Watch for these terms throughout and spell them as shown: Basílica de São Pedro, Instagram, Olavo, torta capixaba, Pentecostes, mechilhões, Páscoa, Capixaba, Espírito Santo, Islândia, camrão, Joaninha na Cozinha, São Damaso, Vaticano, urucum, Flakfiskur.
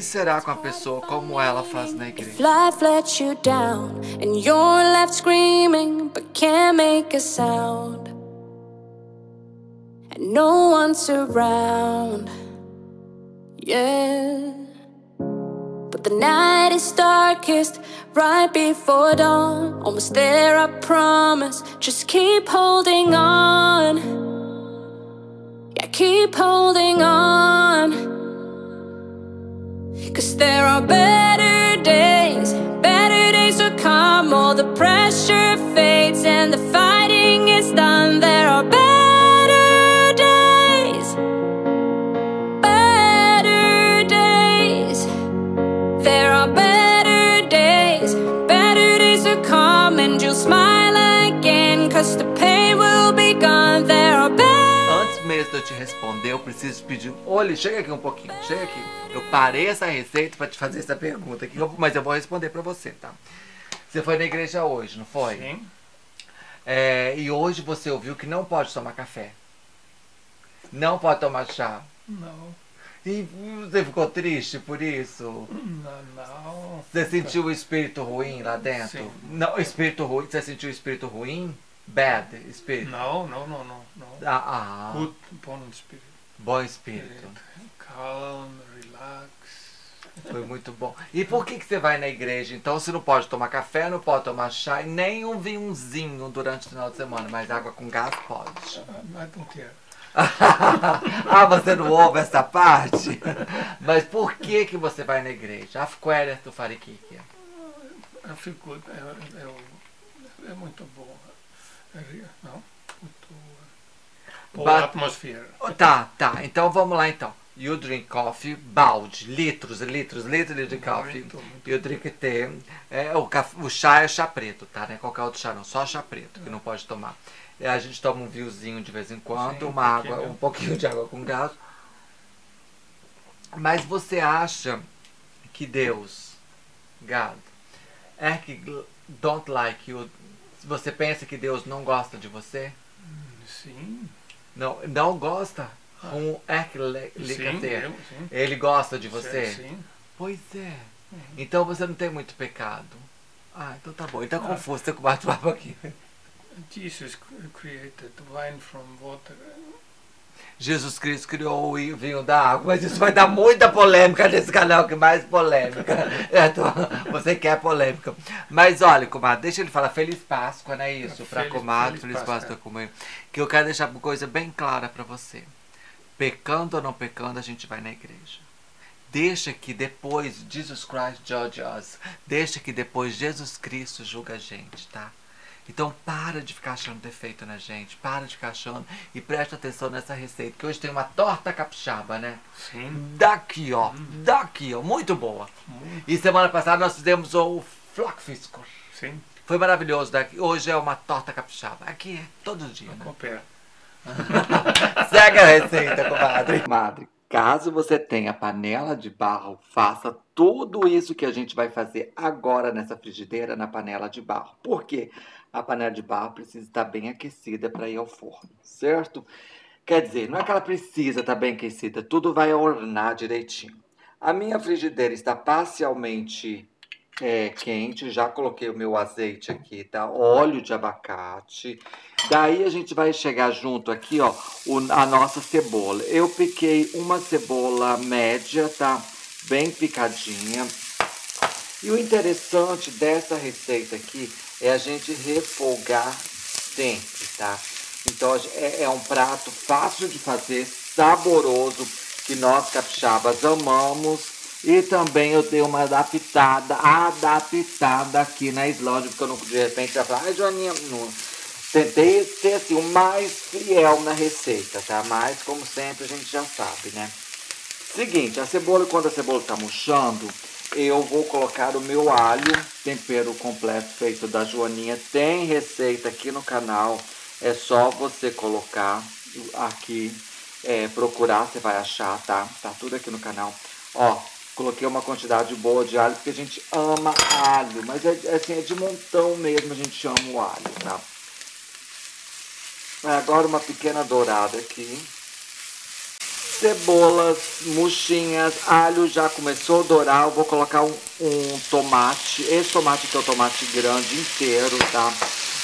que será com a pessoa como ela faz na igreja? But the night is darkest, right before dawn. Almost there, I promise. Just keep holding on. Yeah, keep holding on. 'Cause there are better days will come. All the pressure fades and the fighting is done. There are Antes mesmo de eu te responder, eu preciso pedir... Olha, chega aqui um pouquinho, chega aqui. Eu parei essa receita pra te fazer essa pergunta aqui, mas eu vou responder pra você, tá? Você foi na igreja hoje, não foi? Sim. É, e hoje você ouviu que não pode tomar café. Não pode tomar chá. Não. E você ficou triste por isso? Não. Você sentiu o espírito ruim lá dentro? Sim. Não, espírito ruim. Você sentiu o espírito ruim? Bad espírito? Não. Good, bom espírito. Bom espírito. Calm, relax. Foi muito bom. E por que você vai na igreja? Então você não pode tomar café, não pode tomar chá e nem um vinhozinho durante o final de semana, mas água com gás pode. I don't care. Ah, você não ouve essa parte? Mas por que que você vai na igreja? Afquéria do Farikíkia. É muito bom. Não, muito boa atmosfera. Tá. Então vamos lá então. You drink coffee, balde, litros de coffee. You drink tea. É, o chá é chá preto, tá? Não é qualquer outro chá não, só chá preto, que não pode tomar. A gente toma um vinhozinho de vez em quando, sim, uma água, um pouquinho de água com gás. Mas você acha que Deus, God, don't like you? Você pensa que Deus não gosta de você? Sim. Não gosta? Sim. Ele gosta de você? Sim. Pois é. Então você não tem muito pecado. Ah, então tá bom. Então confuso, você bate o papo aqui. Jesus Cristo criou o vinho da água, mas isso vai dar muita polêmica nesse canal, que mais polêmica. Você quer polêmica. Mas olha, comadre, deixa ele falar Feliz Páscoa, não é isso? Pra comadre, Feliz Páscoa comigo. Que eu quero deixar uma coisa bem clara pra você. Pecando ou não pecando, a gente vai na igreja. Deixa que depois Jesus Christ judge us. Deixa que depois Jesus Cristo julga a gente, tá? Então para de ficar achando defeito na gente, para de ficar achando e presta atenção nessa receita, que hoje tem uma torta capixaba, né? Sim. Daqui ó, muito boa. E semana passada nós fizemos o Flakfiskur. Sim. Foi maravilhoso daqui. Hoje é uma torta capixaba. Aqui é todo dia. Não compera. Segue a receita, comadre. Comadre, caso você tenha panela de barro, faça tudo isso que a gente vai fazer agora nessa frigideira na panela de barro. Por quê? A panela de barro precisa estar bem aquecida para ir ao forno, certo? Quer dizer, não é que ela precisa estar bem aquecida, tudo vai ornar direitinho. A minha frigideira está parcialmente quente, já coloquei o meu azeite aqui, tá? Óleo de abacate. Daí a gente vai chegar junto aqui, ó, a nossa cebola. Eu piquei uma cebola média, tá? Bem picadinha. E o interessante dessa receita aqui é a gente refogar sempre, tá? Então é um prato fácil de fazer, saboroso, que nós capixabas amamos. E também eu dei uma adaptada aqui na Islândia, porque eu não de repente já falei, ai Joaninha, não. Tentei ser assim, o mais fiel na receita, tá? Mas como sempre a gente já sabe, né? Seguinte, a cebola, quando a cebola tá murchando, eu vou colocar o meu alho, tempero completo feito da Joaninha. Tem receita aqui no canal, é só você colocar aqui, procurar, você vai achar, tá? Tá tudo aqui no canal. Ó, coloquei uma quantidade boa de alho, porque a gente ama alho, mas é de montão mesmo, a gente ama o alho, tá? Agora uma pequena dourada aqui. cebolas, murchinhas, alho já começou a dourar. Eu vou colocar um tomate. Esse tomate aqui é o tomate grande inteiro, tá?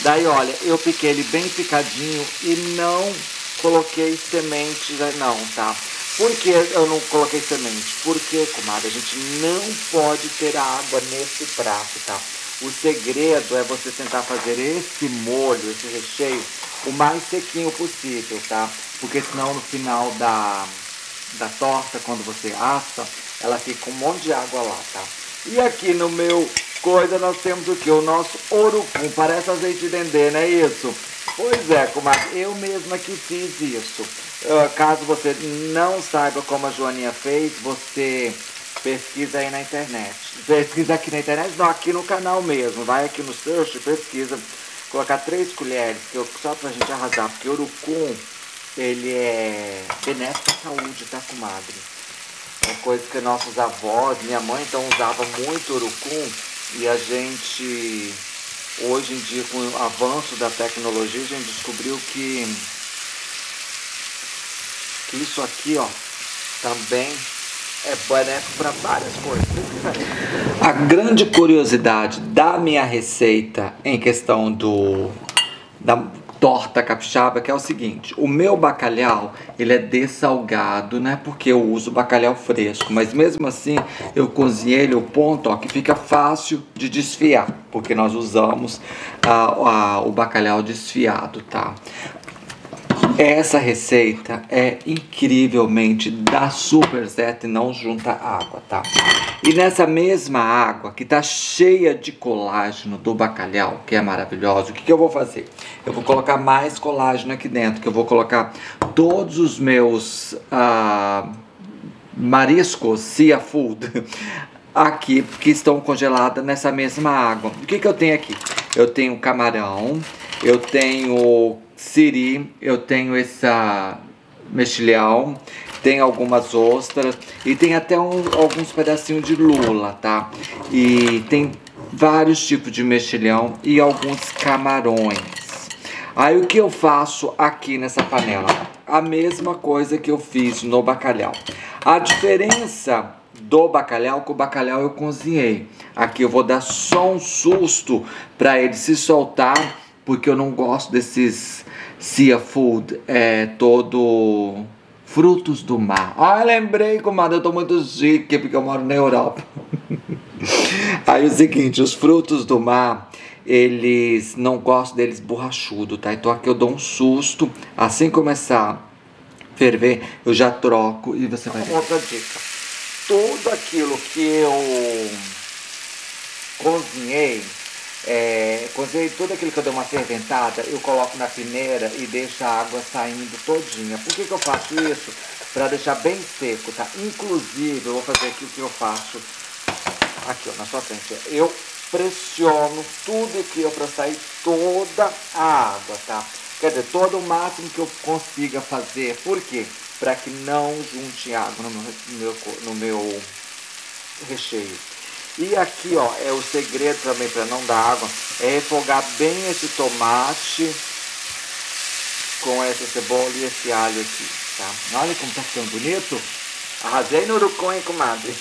Daí, olha, eu piquei ele bem picadinho e não coloquei semente, não, tá? Por que eu não coloquei semente? Porque, comadre, a gente não pode ter água nesse prato, tá? O segredo é você tentar fazer esse molho, esse recheio, o mais sequinho possível, tá? Porque senão no final da torta, quando você assa, ela fica com um monte de água lá, tá? E aqui no meu coisa nós temos o que? O nosso urucum, parece azeite de dendê, não é isso? Pois é, comadre, eu mesma que fiz isso. Caso você não saiba como a Joaninha fez, você pesquisa aí na internet. Pesquisa aqui na internet, não, aqui no canal mesmo. Vai aqui no search, pesquisa. Colocar 3 colheres, só pra gente arrasar, porque o urucum, ele é benéfico à saúde, tá, comadre? É coisa que nossos avós, minha mãe, então usava muito urucum. E a gente, hoje em dia, com o avanço da tecnologia, a gente descobriu que isso aqui, ó, também é benéfico para várias coisas. A grande curiosidade da minha receita em questão da torta capixaba, que é o seguinte: o meu bacalhau, ele é dessalgado, né? Porque eu uso bacalhau fresco, mas mesmo assim eu cozinhei ele o ponto, ó, que fica fácil de desfiar, porque nós usamos o bacalhau desfiado, tá? Essa receita é incrivelmente dá super certo e não junta água, tá? E nessa mesma água que tá cheia de colágeno do bacalhau, que é maravilhoso, o que eu vou fazer? Eu vou colocar mais colágeno aqui dentro, que eu vou colocar todos os meus mariscos sea food aqui, que estão congelados nessa mesma água. O que eu tenho aqui? Eu tenho camarão, eu tenho siri, eu tenho essa mexilhão, tem algumas ostras e tem até alguns pedacinhos de lula, tá? E tem vários tipos de mexilhão e alguns camarões. Aí o que eu faço aqui nessa panela? A mesma coisa que eu fiz no bacalhau. A diferença do bacalhau, que o bacalhau eu cozinhei. Aqui eu vou dar só um susto para ele se soltar, porque eu não gosto desses sea food, todo frutos do mar. Ah, lembrei, comadre, eu tô muito chique, porque eu moro na Europa. Aí é o seguinte, os frutos do mar, eles não gostam deles borrachudo, tá? Então aqui eu dou um susto, assim começar a ferver, eu já troco e você vai ver. Outra dica, tudo aquilo que eu cozinhei, cozinhei tudo aquilo que eu dei uma ferventada, eu coloco na peneira e deixo a água saindo todinha. Por que eu faço isso? Para deixar bem seco, tá? Inclusive, eu vou fazer aqui o que eu faço aqui, ó, na sua frente. Eu pressiono tudo aqui para sair toda a água, tá? Quer dizer, todo o máximo que eu consiga fazer. Por quê? Para que não junte água no meu recheio. E aqui, ó, é o segredo também para não dar água, é refogar bem esse tomate com essa cebola e esse alho aqui, tá? Olha como tá ficando bonito. Arrasei no urucum, hein, comadre?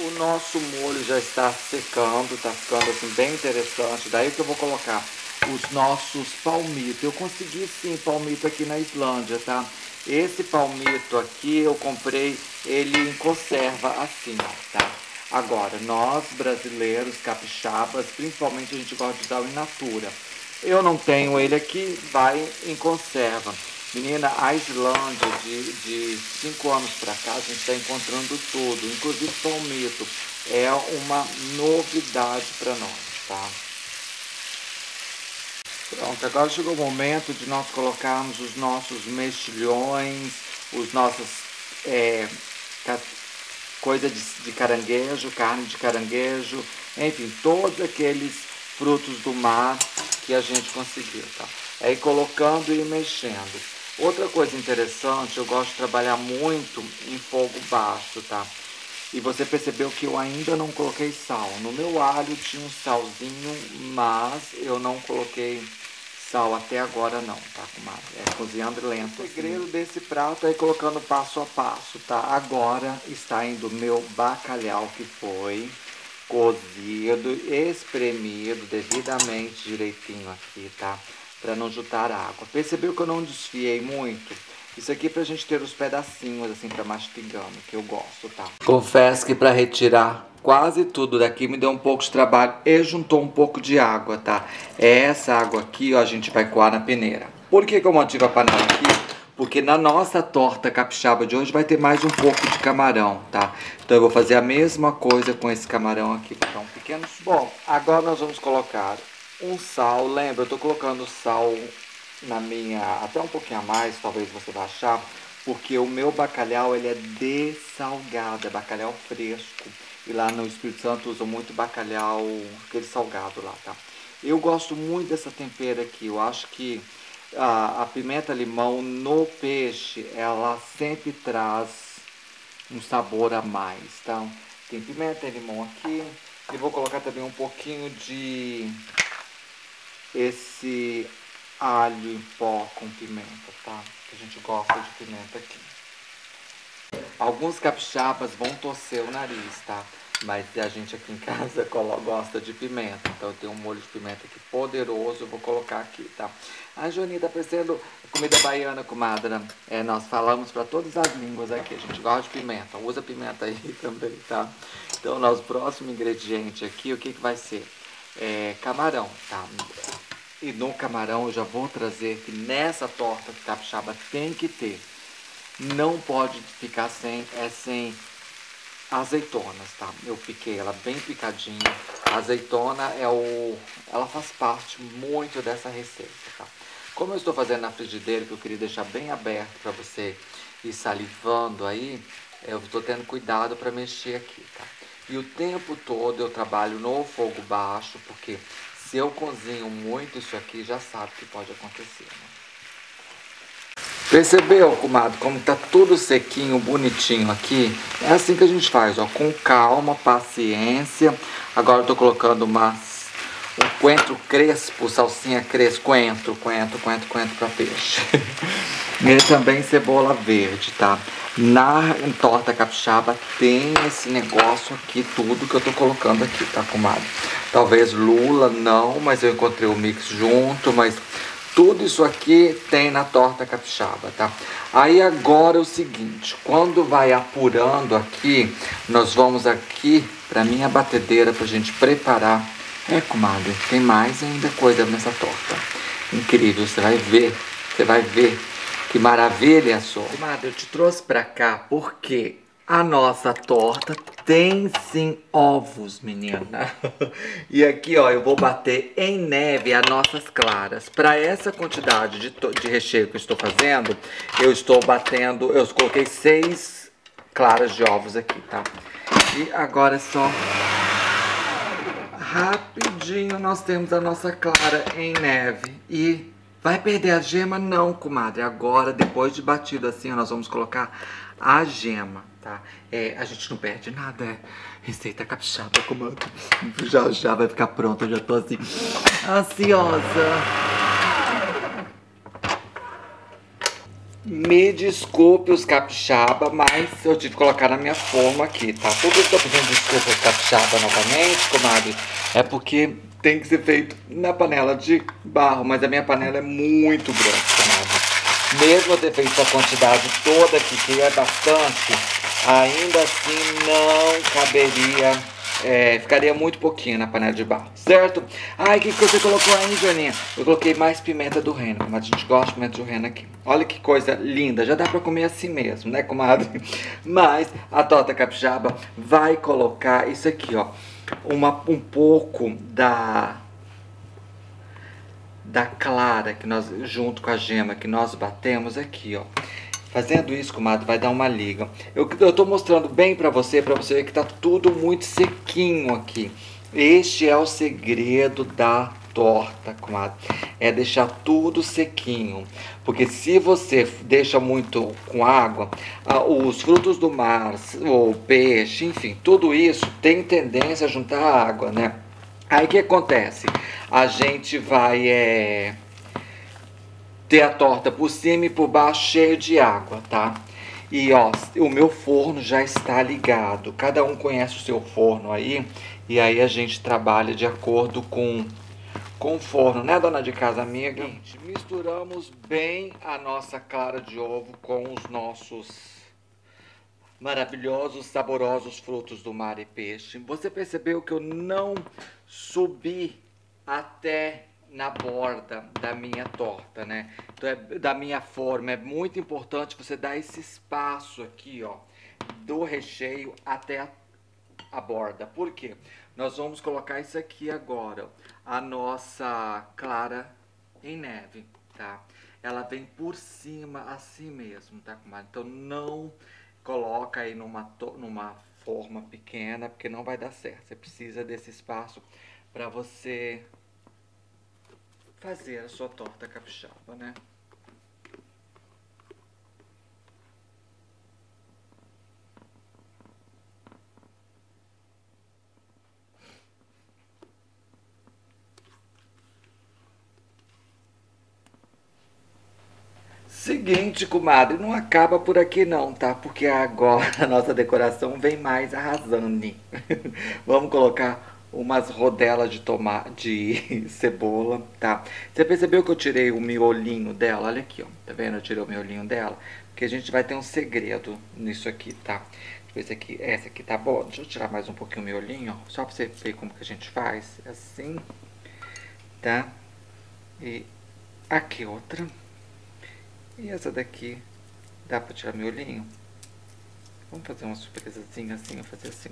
O nosso molho já está secando, tá ficando assim bem interessante. Daí que eu vou colocar os nossos palmitos. Eu consegui sim palmito aqui na Islândia, tá? Esse palmito aqui eu comprei ele em conserva assim, ó, tá? Agora, nós brasileiros, capixabas, principalmente a gente gosta de usar o in natura. Eu não tenho ele aqui, vai em conserva. Menina, a Islândia, de 5 anos pra cá, a gente está encontrando tudo. Inclusive palmito, é uma novidade pra nós, tá? Pronto, agora chegou o momento de nós colocarmos os nossos mexilhões, os nossos... coisa de caranguejo, carne de caranguejo, enfim, todos aqueles frutos do mar que a gente conseguiu, tá? Aí colocando e mexendo. Outra coisa interessante, eu gosto de trabalhar muito em fogo baixo, tá? E você percebeu que eu ainda não coloquei sal. No meu alho tinha um salzinho, mas eu não coloquei sal até agora não, tá, comadre? É cozinhando lento. O segredo desse prato é colocando passo a passo, tá? Agora está indo o meu bacalhau que foi cozido, espremido devidamente direitinho aqui, tá? Para não juntar água. Percebeu que eu não desfiei muito? Isso aqui é pra gente ter os pedacinhos, assim, pra mastigando, que eu gosto, tá? Confesso que pra retirar quase tudo daqui me deu um pouco de trabalho e juntou um pouco de água, tá? Essa água aqui, ó, a gente vai coar na peneira. Por que que eu mantive a panela aqui? Porque na nossa torta capixaba de hoje vai ter mais um pouco de camarão, tá? Então eu vou fazer a mesma coisa com esse camarão aqui. Então, pequenos... Bom, agora nós vamos colocar um sal. Lembra, eu tô colocando sal... na minha, até um pouquinho a mais, talvez você vai achar, porque o meu bacalhau, ele é dessalgado, é bacalhau fresco. E lá no Espírito Santo usam muito bacalhau, aquele salgado lá, tá? Eu gosto muito dessa tempera aqui, eu acho que a pimenta-limão no peixe, ela sempre traz um sabor a mais, tá? Tem pimenta e limão aqui, e vou colocar também um pouquinho de esse... alho em pó com pimenta, tá? A gente gosta de pimenta aqui. Alguns capixabas vão torcer o nariz, tá? Mas a gente aqui em casa gosta de pimenta. Então eu tenho um molho de pimenta aqui poderoso, eu vou colocar aqui, tá? A Joaninha tá parecendo comida baiana, comadra. É, nós falamos pra todas as línguas aqui. A gente gosta de pimenta, usa pimenta aí também, tá? Então nosso próximo ingrediente aqui, o que que vai ser? É camarão, tá? E no camarão eu já vou trazer que nessa torta de capixaba tem que ter. Não pode ficar sem azeitonas, tá? Eu piquei ela bem picadinha. A azeitona ela faz parte muito dessa receita, tá? Como eu estou fazendo na frigideira, que eu queria deixar bem aberto para você ir salivando aí, eu estou tendo cuidado para mexer aqui, tá? E o tempo todo eu trabalho no fogo baixo, porque... se eu cozinho muito isso aqui, já sabe que pode acontecer, né? Percebeu, comadre, como tá tudo sequinho, bonitinho aqui? É assim que a gente faz, ó, com calma, paciência. Agora eu tô colocando um coentro crespo, salsinha crespo, coentro pra peixe. E também cebola verde, tá? Na torta capixaba tem esse negócio aqui, tudo que eu tô colocando aqui, tá, comadre? Talvez lula, não, mas eu encontrei o mix junto, mas tudo isso aqui tem na torta capixaba, tá? Aí agora é o seguinte, quando vai apurando aqui, nós vamos aqui pra minha batedeira pra gente preparar. É, comadre, tem mais ainda coisa nessa torta. Incrível, você vai ver. Que maravilha, só. Comadre, eu te trouxe pra cá porque a nossa torta tem sim ovos, menina. E aqui, ó, eu vou bater em neve as nossas claras. Pra essa quantidade de recheio que eu estou fazendo, eu coloquei 6 claras de ovos aqui, tá? E agora é só... rapidinho nós temos a nossa clara em neve. E... vai perder a gema? Não, comadre. Agora, depois de batido assim, nós vamos colocar a gema, tá? É, a gente não perde nada, é receita capixaba, comadre. Já, já vai ficar pronta, eu já tô assim, ansiosa. Me desculpe os capixaba, mas eu tive que colocar na minha forma aqui, tá? Por que eu tô pedindo desculpa os capixaba novamente, comadre? É porque... tem que ser feito na panela de barro, mas a minha panela é muito grande, comadre. Mesmo eu ter feito essa quantidade toda aqui, que é bastante, ainda assim não caberia, ficaria muito pouquinho na panela de barro, certo? Ai, o que você colocou aí, Joaninha? Eu coloquei mais pimenta do reino, mas a gente gosta de pimenta do reino aqui. Olha que coisa linda, já dá pra comer assim mesmo, né, comadre? Mas a torta capixaba vai colocar isso aqui, ó. Um pouco da clara que nós, junto com a gema que nós batemos aqui, ó. Fazendo isso, comadre, vai dar uma liga. Eu tô mostrando bem pra você ver que tá tudo muito sequinho aqui. Este é o segredo da torta, comadre. É deixar tudo sequinho. Porque se você deixa muito com água, os frutos do mar, o peixe, enfim, tudo isso tem tendência a juntar água, né? Aí o que acontece? A gente vai ter a torta por cima e por baixo cheia de água, tá? E ó, o meu forno já está ligado. Cada um conhece o seu forno aí. E aí a gente trabalha de acordo com o forno, né, dona de casa amiga? Gente, misturamos bem a nossa clara de ovo com os nossos maravilhosos, saborosos frutos do mar e peixe. Você percebeu que eu não subi até na borda da minha torta, né? Então, da minha forma, é muito importante você dar esse espaço aqui, ó, do recheio até a borda. Por quê? Nós vamos colocar isso aqui agora, a nossa clara em neve, tá? Ela vem por cima assim mesmo, tá, comadre? Então, não coloca aí numa forma pequena, porque não vai dar certo. Você precisa desse espaço para você fazer a sua torta capixaba, né? Seguinte, comadre, não acaba por aqui não, tá? Porque agora a nossa decoração vem mais arrasando. Vamos colocar umas rodelas de tomate, de cebola, tá? Você percebeu que eu tirei o miolinho dela? Olha aqui, ó. Tá vendo? Eu tirei o miolinho dela. Porque a gente vai ter um segredo nisso aqui, tá? Deixa eu ver se essa aqui tá boa. Deixa eu tirar mais um pouquinho o miolinho, ó. Só pra você ver como que a gente faz. Assim, tá? E aqui outra. E essa daqui, dá pra tirar miolinho? Vamos fazer uma surpresazinha assim, eu vou fazer assim.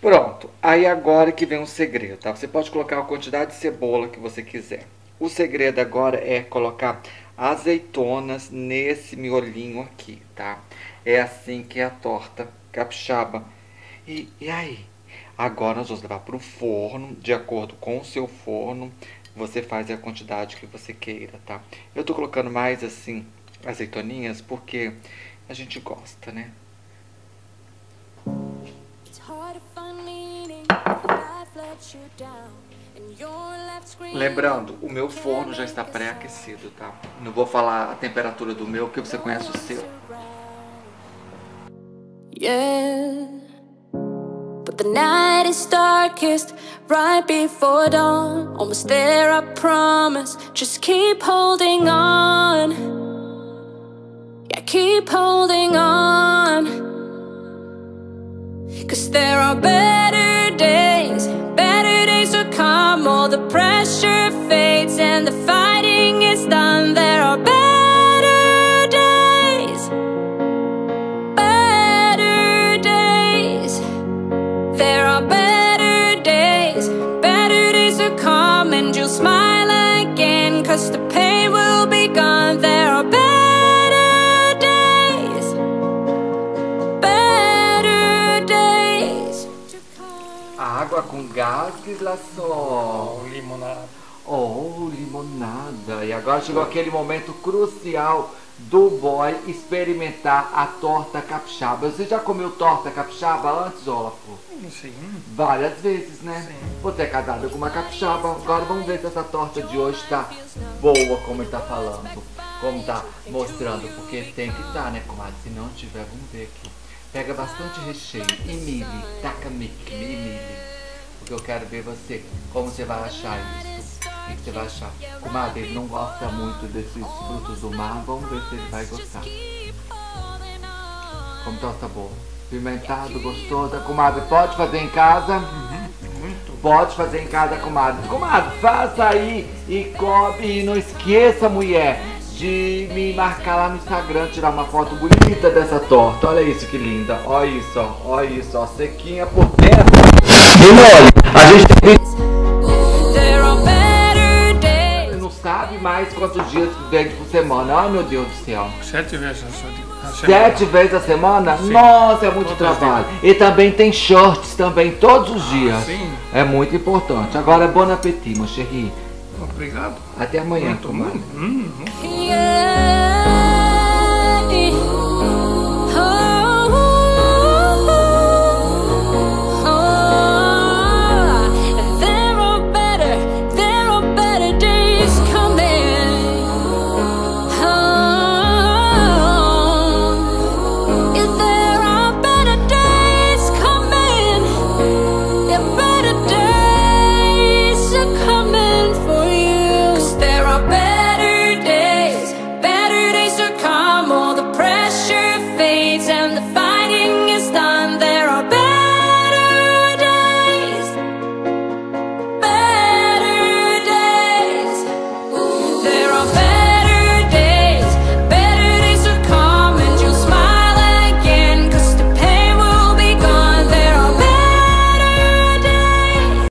Pronto, aí agora que vem um segredo, tá? Você pode colocar a quantidade de cebola que você quiser. O segredo agora é colocar azeitonas nesse miolinho aqui, tá? É assim que é a torta capixaba. E aí? Agora nós vamos levar pro forno, de acordo com o seu forno, você faz a quantidade que você queira, tá? Eu tô colocando mais assim, azeitoninhas, porque a gente gosta, né? Lembrando, o meu forno já está pré-aquecido, tá? Não vou falar a temperatura do meu, porque você conhece o seu. Yeah, but the night is darkest right before dawn. Almost there, I promise. Just keep holding on. Yeah, keep holding on. 'Cause there are better days to come. All the pressure fades and the fighting is done. There are better days, there are better days to come, and you'll smile again 'cause the pain will be gone. There are água com gás, glaçou. Ou limonada. Ou limonada. E agora chegou aquele momento crucial do boy experimentar a torta capixaba. Você já comeu torta capixaba antes, Olavo? Sim. Várias vezes, né? Sim. Você é casado com uma capixaba. Agora vamos ver se essa torta de hoje tá boa, como ele tá falando. Como tá mostrando. Porque tem que tá, né, comadre? Se não tiver, vamos ver aqui. Pega bastante recheio e milho. Taca milho. Porque eu quero ver você, como você vai achar isso. O que você vai achar? Comadre, ele não gosta muito desses frutos do mar. Vamos ver se ele vai gostar. Como torta boa. Pimentado, gostosa. Comadre, pode fazer em casa? Pode fazer em casa, comadre. Comadre, faça aí e come. E não esqueça, mulher, de me marcar lá no Instagram, tirar uma foto bonita dessa torta. Olha isso, que linda. Olha isso, ó. Olha isso, ó. Sequinha por dentro. A gente tem... não sabe mais quantos dias vende por semana. Ai, meu Deus do céu. 7 vezes a semana. 7 vezes a semana? Sim. Nossa, é muito trabalho. E também tem shorts também, todos os dias. Sim. É muito importante. Agora, bon appétit, mon chéri. Obrigado. Até amanhã, comadre.